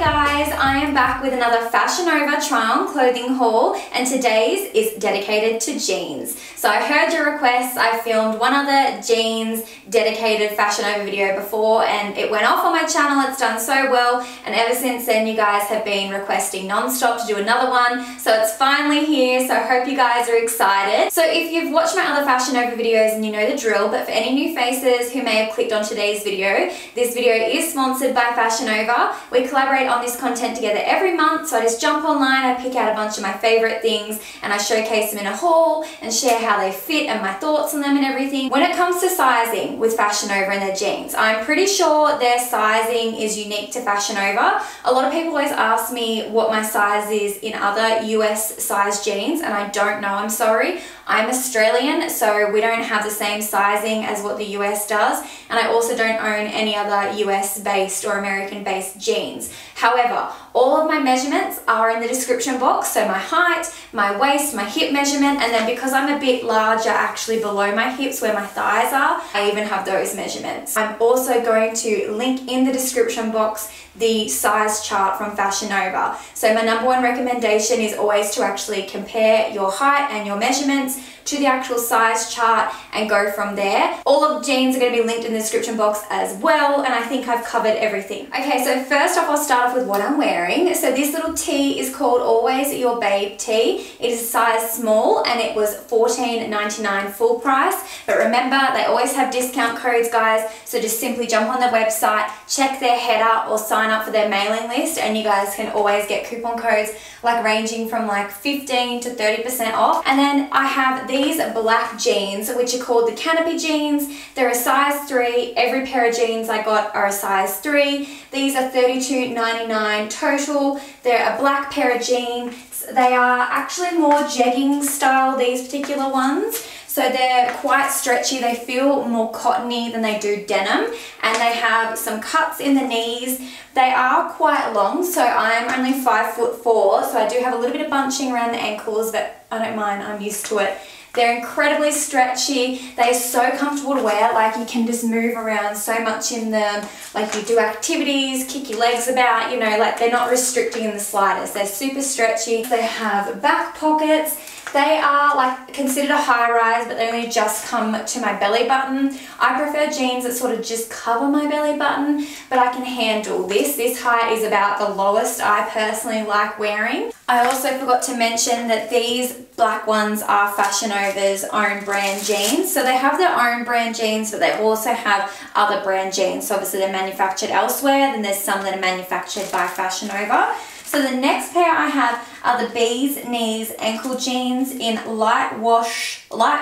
guys, I am back with another Fashion Nova try-on clothing haul, and today's is dedicated to jeans. So I heard your requests. I filmed one other jeans dedicated Fashion Nova video before and it went off on my channel. It's done so well, and ever since then you guys have been requesting non-stop to do another one, so it's finally here. So I hope you guys are excited. So if you've watched my other Fashion Nova videos and you know the drill, but for any new faces who may have clicked on today's video, this video is sponsored by Fashion Nova. We collaborate on this content together every month, so I just jump online, I pick out a bunch of my favourite things and I showcase them in a haul and share how they fit and my thoughts on them and everything. When it comes to sizing with Fashion Nova and their jeans, I'm pretty sure their sizing is unique to Fashion Nova. A lot of people always ask me what my size is in other US size jeans, and I don't know, I'm sorry. I'm Australian, so we don't have the same sizing as what the US does, and I also don't own any other US based or American based jeans. However, all of my measurements are in the description box, so my height, my waist, my hip measurement, and then because I'm a bit larger actually below my hips where my thighs are, I even have those measurements. I'm also going to link in the description box the size chart from Fashion Nova. So my number one recommendation is always to actually compare your height and your measurements to the actual size chart and go from there. All of the jeans are going to be linked in the description box as well, and I think I've covered everything. Okay, so first off, I'll start off with what I'm wearing. So this little tee is called Always Your Babe tee. It is a size small and it was $14.99 full price, but remember they always have discount codes, guys, so just simply jump on their website, check their header or sign up for their mailing list, and you guys can always get coupon codes like ranging from like 15 to 30% off. And then I have these black jeans, which are called the Canopy Jeans. They're a size 3. Every pair of jeans I got are a size 3. These are $32.99 total. They're a black pair of jeans. They are actually more jegging style, these particular ones. So they're quite stretchy, they feel more cottony than they do denim, and they have some cuts in the knees. They are quite long, so I'm only 5'4", so I do have a little bit of bunching around the ankles, but I don't mind, I'm used to it. They're incredibly stretchy, they're so comfortable to wear, like you can just move around so much in them, like you do activities, kick your legs about, you know, like they're not restricting in the slightest. They're super stretchy, they have back pockets, they are like considered a high rise, but they only just come to my belly button. I prefer jeans that sort of just cover my belly button, but I can handle this. This height is about the lowest I personally like wearing. I also forgot to mention that these black ones are Fashion Nova's own brand jeans. So they have their own brand jeans, but they also have other brand jeans. So obviously they're manufactured elsewhere, then there's some that are manufactured by Fashion Nova. So the next pair I have are the Bees Knees ankle jeans in light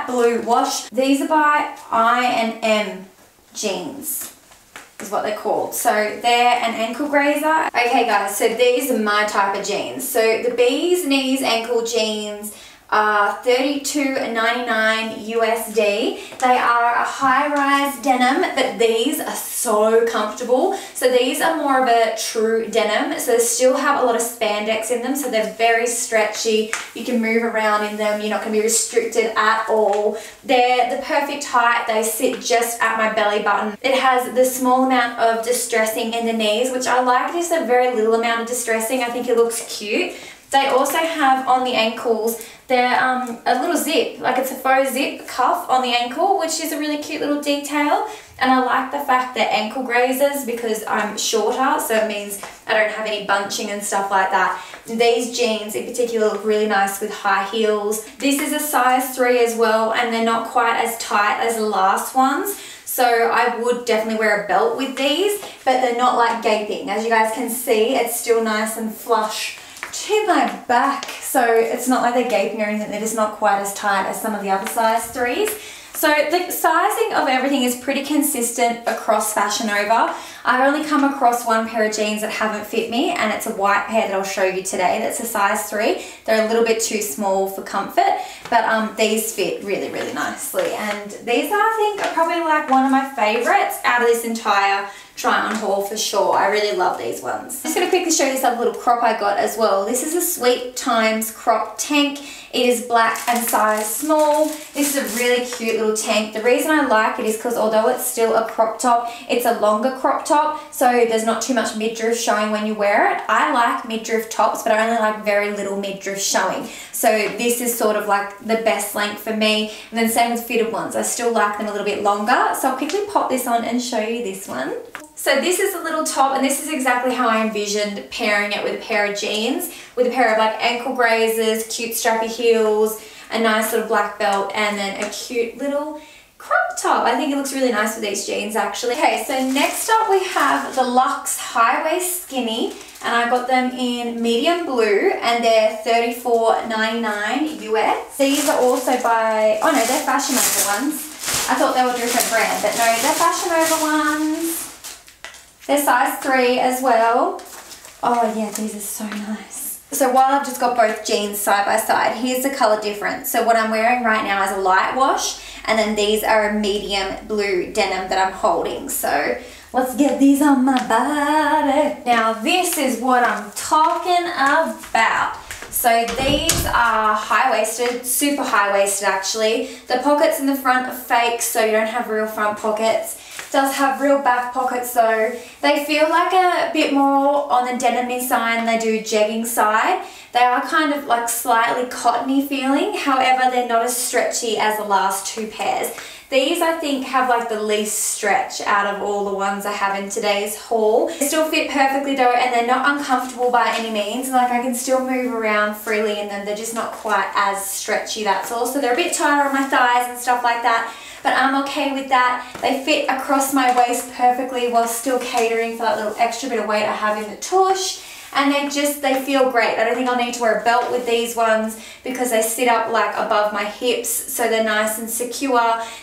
blue wash. These are by I and M jeans, is what they're called. So they're an ankle grazer. Okay guys, so these are my type of jeans. So the Bees Knees ankle jeans are $32.99 USD. They are a high-rise denim, but these are so comfortable. So these are more of a true denim, so they still have a lot of spandex in them, so they're very stretchy. You can move around in them, you're not going to be restricted at all. They're the perfect height, they sit just at my belly button. It has the small amount of distressing in the knees, which I like. Just a very little amount of distressing, I think it looks cute. They also have on the ankles, they're a little zip, like it's a faux zip cuff on the ankle, which is a really cute little detail. And I like the fact that ankle grazers, because I'm shorter, so it means I don't have any bunching and stuff like that. These jeans in particular look really nice with high heels. This is a size 3 as well, and they're not quite as tight as the last ones. So I would definitely wear a belt with these, but they're not like gaping. As you guys can see, it's still nice and flush to my back, so it's not like they're gaping or anything, they're just not quite as tight as some of the other size 3s. So the sizing of everything is pretty consistent across Fashion Nova. I've only come across one pair of jeans that haven't fit me, and it's a white pair that I'll show you today that's a size 3. They're a little bit too small for comfort, but these fit really, really nicely. And these I think are probably like one of my favorites out of this entire try on haul for sure. I really love these ones. I'm just going to quickly show you this other little crop I got as well. This is a Sweet Times crop tank. It is black and size small. This is a really cute little tank. The reason I like it is because although it's still a crop top, it's a longer crop top, so there's not too much midriff showing when you wear it. I like midriff tops, but I only like very little midriff showing. So this is sort of like the best length for me. And then same with fitted ones. I still like them a little bit longer. So I'll quickly pop this on and show you this one. So this is a little top, and this is exactly how I envisioned pairing it with a pair of jeans, with a pair of like ankle grazers, cute strappy heels, a nice little black belt, and then a cute little crop top. I think it looks really nice with these jeans actually. Okay, so next up we have the Luxe High Waist Skinny, and I got them in medium blue, and they're $34.99 US. These are also by, oh no, they're Fashion Nova ones. I thought they were a different brand, but no, they're Fashion Nova ones. They're size 3 as well. Oh yeah, these are so nice. So while I've just got both jeans side by side, here's the color difference. So what I'm wearing right now is a light wash, and then these are a medium blue denim that I'm holding. So let's get these on my body. Now this is what I'm talking about. So these are high-waisted, super high-waisted actually. The pockets in the front are fake, so you don't have real front pockets. Does have real back pockets though. They feel like a bit more on the denim-y side than they do jegging side. They are kind of like slightly cottony feeling, however they're not as stretchy as the last two pairs. These I think have like the least stretch out of all the ones I have in today's haul. They still fit perfectly though, and they're not uncomfortable by any means. Like I can still move around freely in them. They're just not quite as stretchy, that's all. So they're a bit tighter on my thighs and stuff like that, but I'm okay with that. They fit across my waist perfectly while still catering for that little extra bit of weight I have in the tush. And they feel great. I don't think I'll need to wear a belt with these ones because they sit up like above my hips, so they're nice and secure.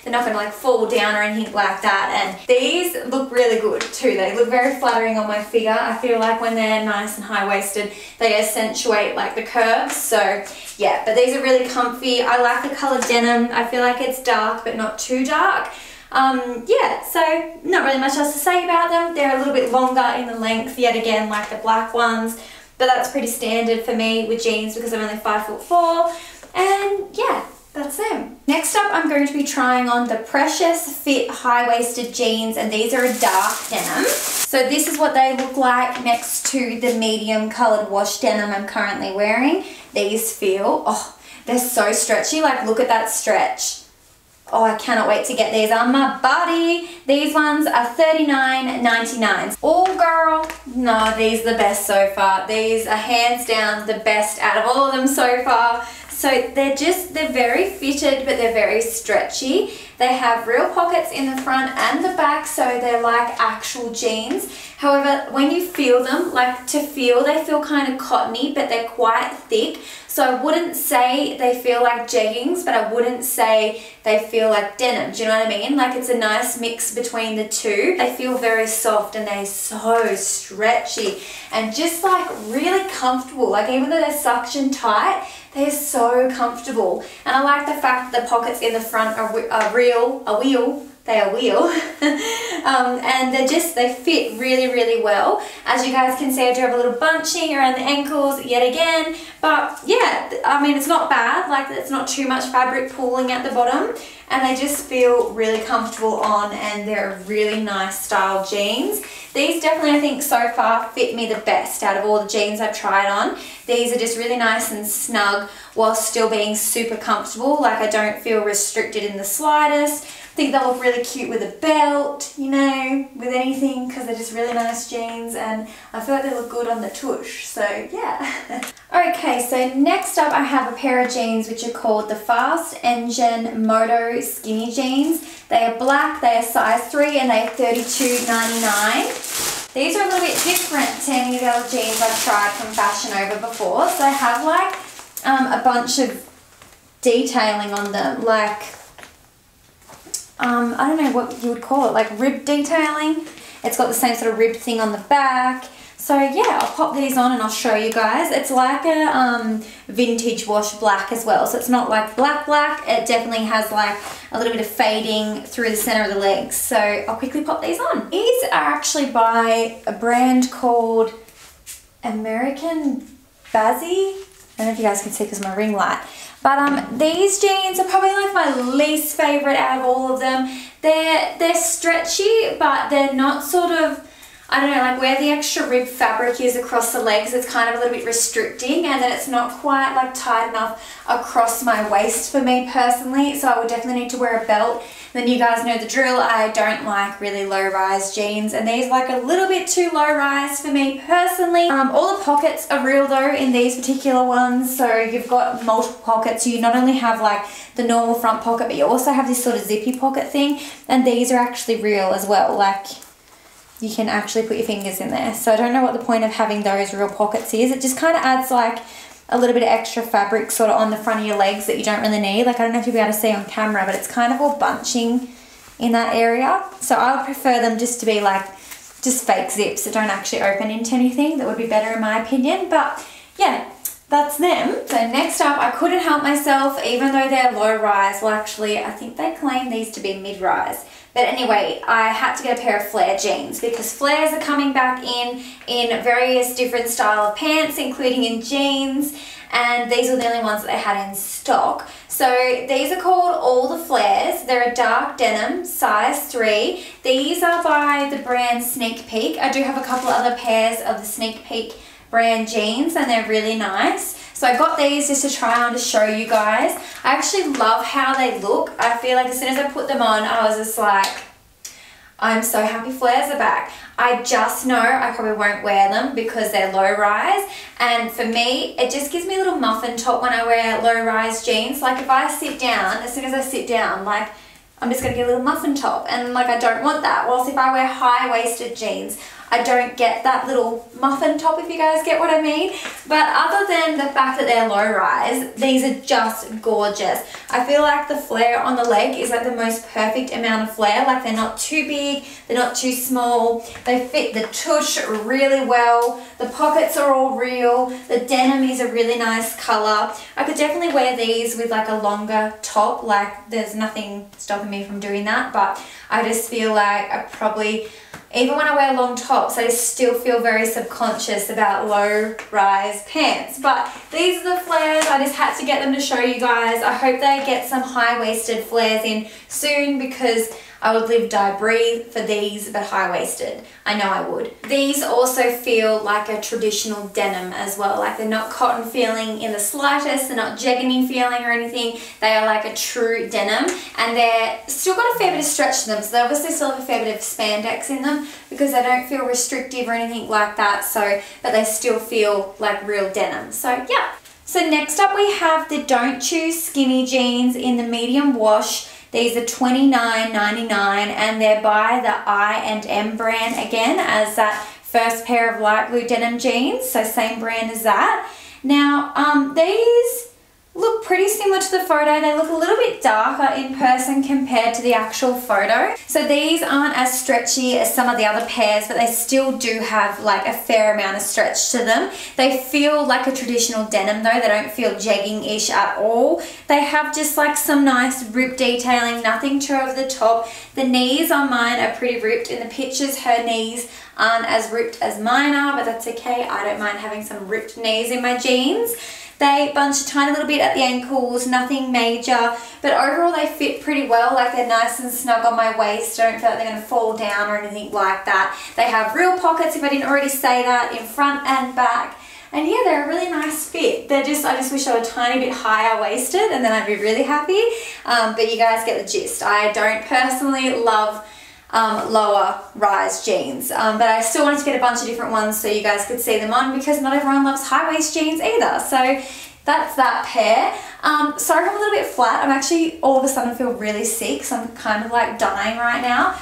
They're not gonna like fall down or anything like that. And these look really good too. They look very flattering on my figure. I feel like when they're nice and high-waisted, they accentuate like the curves. So yeah, but these are really comfy. I like the color denim. I feel like it's dark, but not too dark. Yeah, so not really much else to say about them. They're a little bit longer in the length yet again, like the black ones, but that's pretty standard for me with jeans because I'm only 5'4", and yeah, that's them. Next up, I'm going to be trying on the Precious Fit High Waisted Jeans, and these are a dark denim. So this is what they look like next to the medium colored wash denim I'm currently wearing. These feel, oh, they're so stretchy. Like look at that stretch. Oh, I cannot wait to get these on my body. These ones are $39.99. All girl, no, these are the best so far. These are hands down the best out of all of them so far. So they're very fitted, but they're very stretchy. They have real pockets in the front and the back, so they're like actual jeans. However, when you feel them, like to feel, they feel kind of cottony, but they're quite thick. So I wouldn't say they feel like jeggings, but I wouldn't say they feel like denim. Do you know what I mean? Like it's a nice mix between the two. They feel very soft, and they're so stretchy and just like really comfortable. Like even though they're suction tight, they're so comfortable. And I like the fact that the pockets in the front are real. And they fit really, really well. As you guys can see, I do have a little bunching around the ankles yet again, but yeah, I mean, it's not bad. Like it's not too much fabric pulling at the bottom, and they just feel really comfortable on, and they're a really nice style jeans. These definitely, I think, so far fit me the best out of all the jeans I've tried on. These are just really nice and snug while still being super comfortable. Like I don't feel restricted in the slightest. I think they'll look really cute with a belt, you know, with anything, because they're just really nice jeans, and I feel like they look good on the tush, so yeah. Okay, so next up I have a pair of jeans which are called the Fast Engine Moto Skinny Jeans. They are black, they are size 3, and they are $32.99. These are a little bit different to any of the other jeans I've tried from Fashion Nova before, so they have like a bunch of detailing on them, like I don't know what you would call it, like rib detailing. It's got the same sort of rib thing on the back, So yeah, I'll pop these on and I'll show you guys. It's like a vintage wash black as well. So it's not like black black. It definitely has like a little bit of fading through the center of the legs. So I'll quickly pop these on. These are actually by a brand called American Bazzi. I don't know if you guys can see because my ring light. But these jeans are probably like my least favorite out of all of them. They're stretchy, but they're not sort of, I don't know, like where the extra rib fabric is across the legs, it's kind of a little bit restricting, and then it's not quite like tight enough across my waist for me personally, so I would definitely need to wear a belt. Then you guys know the drill, I don't like really low-rise jeans, and these are like a little bit too low-rise for me personally. All the pockets are real though in these particular ones, so you've got multiple pockets. You not only have like the normal front pocket, but you also have this sort of zippy pocket thing, and these are actually real as well, like you can actually put your fingers in there. So I don't know what the point of having those real pockets is. It just kind of adds like a little bit of extra fabric sort of on the front of your legs that you don't really need. Like I don't know if you'll be able to see on camera, but it's kind of all bunching in that area. So I would prefer them just to be like just fake zips that don't actually open into anything. That would be better in my opinion, but yeah, that's them. So next up, I couldn't help myself, even though they're low rise. Well, actually, I think they claim these to be mid rise. But anyway, I had to get a pair of flare jeans because flares are coming back in various different style of pants, including in jeans, and these were the only ones that they had in stock. So these are called All the Flares. They're a dark denim, size 3. These are by the brand Sneak Peek. I do have a couple other pairs of the Sneak Peek brand jeans, and they're really nice. So I got these just to try on to show you guys. I actually love how they look. I feel like as soon as I put them on, I was just like, I'm so happy flares are back. I just know I probably won't wear them because they're low rise, and for me, it just gives me a little muffin top when I wear low rise jeans. Like if I sit down, as soon as I sit down, like I'm just gonna get a little muffin top, and like I don't want that. Whilst if I wear high-waisted jeans, I don't get that little muffin top, if you guys get what I mean. But other than the fact that they're low rise, these are just gorgeous. I feel like the flare on the leg is like the most perfect amount of flare. Like they're not too big, they're not too small. They fit the tush really well. The pockets are all real. The denim is a really nice color. I could definitely wear these with like a longer top. Like there's nothing stopping me from doing that, but I just feel like I probably, even when I wear long tops, I just still feel very subconscious about low-rise pants. But these are the flares. I just had to get them to show you guys. I hope they get some high-waisted flares in soon because I would live, die, breathe for these, but high-waisted. I know I would. These also feel like a traditional denim as well. Like they're not cotton feeling in the slightest. They're not jeggany feeling or anything. They are like a true denim, and they're still got a fair bit of stretch to them. So they obviously still have a fair bit of spandex in them because they don't feel restrictive or anything like that. So, but they still feel like real denim. So yeah. So next up we have the Don't Choose Skinny Jeans in the medium wash. These are $29.99 and they're by the I and M brand again as that first pair of light blue denim jeans. So same brand as that. Now these look pretty similar to the photo. They look a little bit darker in person compared to the actual photo. So these aren't as stretchy as some of the other pairs, but they still do have like a fair amount of stretch to them. They feel like a traditional denim though. They don't feel jegging-ish at all. They have just like some nice rib detailing, nothing too over the top. The knees on mine are pretty ripped. In the pictures, her knees aren't as ripped as mine are, but that's okay. I don't mind having some ripped knees in my jeans. They bunch a tiny little bit at the ankles, nothing major, but overall they fit pretty well. Like they're nice and snug on my waist. I don't feel like they're going to fall down or anything like that. They have real pockets, if I didn't already say that, in front and back. And yeah, they're a really nice fit. They're just, I just wish they were a tiny bit higher waisted and then I'd be really happy. But you guys get the gist. I don't personally love lower rise jeans, but I still wanted to get a bunch of different ones so you guys could see them on because not everyone loves high waist jeans either. So that's that pair. Sorry I'm a little bit flat. I'm actually all of a sudden feel really sick, so I'm kind of like dying right now.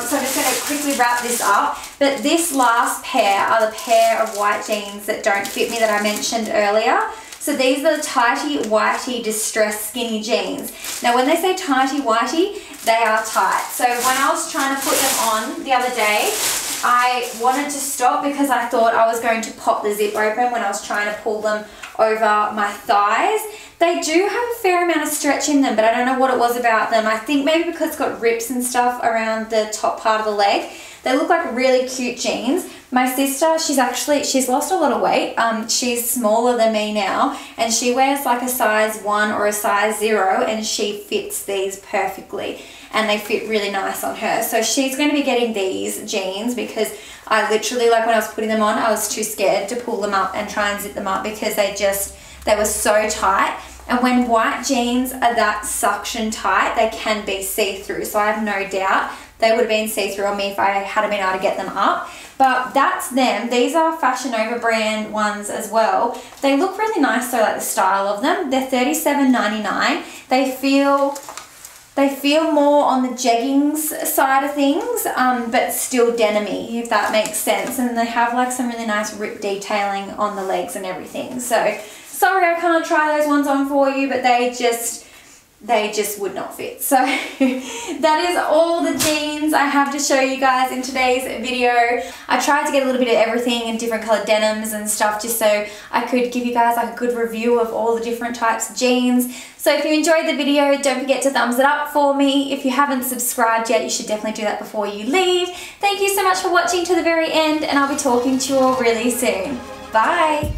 So I'm just going to quickly wrap this up. But this last pair are the pair of white jeans that don't fit me that I mentioned earlier. So these are the Tighty Whitey Distressed Skinny Jeans. Now when they say Tighty Whitey, they are tight. So when I was trying to put them on the other day, I wanted to stop because I thought I was going to pop the zip open when I was trying to pull them over my thighs. They do have a fair amount of stretch in them, but I don't know what it was about them. I think maybe because it's got rips and stuff around the top part of the leg. They look like really cute jeans. My sister, she's lost a lot of weight. She's smaller than me now, and she wears like a size 1 or a size 0, and she fits these perfectly, and they fit really nice on her. So she's going to be getting these jeans because I literally, like when I was putting them on, I was too scared to pull them up and try and zip them up because they were so tight. And when white jeans are that suction tight, they can be see-through. So I have no doubt they would have been see-through on me if I hadn't been able to get them up. But that's them. These are Fashion Nova brand ones as well. They look really nice though, like the style of them. They're $37.99. They feel more on the jeggings side of things, but still denim-y, if that makes sense. And they have like some really nice rip detailing on the legs and everything. So sorry I can't try those ones on for you, but they just would not fit. So that is all the jeans I have to show you guys in today's video. I tried to get a little bit of everything and different colored denims and stuff just so I could give you guys like a good review of all the different types of jeans. So if you enjoyed the video, don't forget to thumbs it up for me. If you haven't subscribed yet, you should definitely do that before you leave. Thank you so much for watching to the very end, and I'll be talking to you all really soon. Bye.